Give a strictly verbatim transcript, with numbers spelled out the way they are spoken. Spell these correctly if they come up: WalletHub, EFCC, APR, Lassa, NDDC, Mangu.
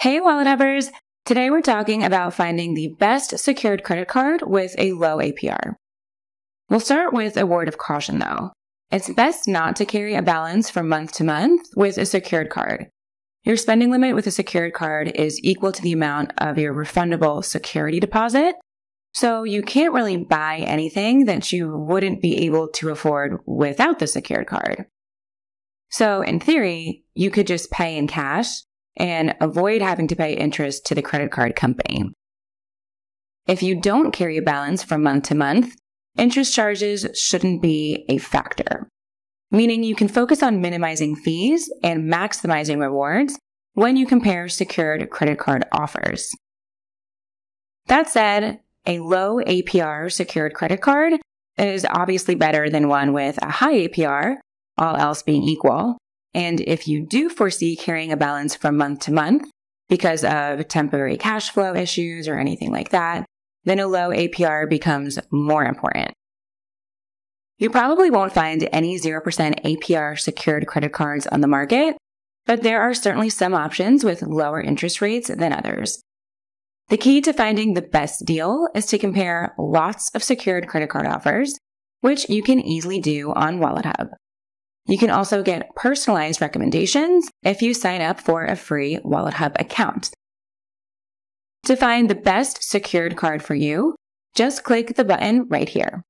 Hey WalletHubbers! Today we're talking about finding the best secured credit card with a low A P R. We'll start with a word of caution though. It's best not to carry a balance from month to month with a secured card. Your spending limit with a secured card is equal to the amount of your refundable security deposit, so you can't really buy anything that you wouldn't be able to afford without the secured card. So in theory, you could just pay in cash and avoid having to pay interest to the credit card company. If you don't carry a balance from month to month, interest charges shouldn't be a factor, meaning you can focus on minimizing fees and maximizing rewards when you compare secured credit card offers. That said, a low A P R secured credit card is obviously better than one with a high A P R, all else being equal. And if you do foresee carrying a balance from month to month because of temporary cash flow issues or anything like that, then a low A P R becomes more important. You probably won't find any zero percent A P R secured credit cards on the market, but there are certainly some options with lower interest rates than others. The key to finding the best deal is to compare lots of secured credit card offers, which you can easily do on WalletHub. You can also get personalized recommendations if you sign up for a free WalletHub account. To find the best secured card for you, just click the button right here.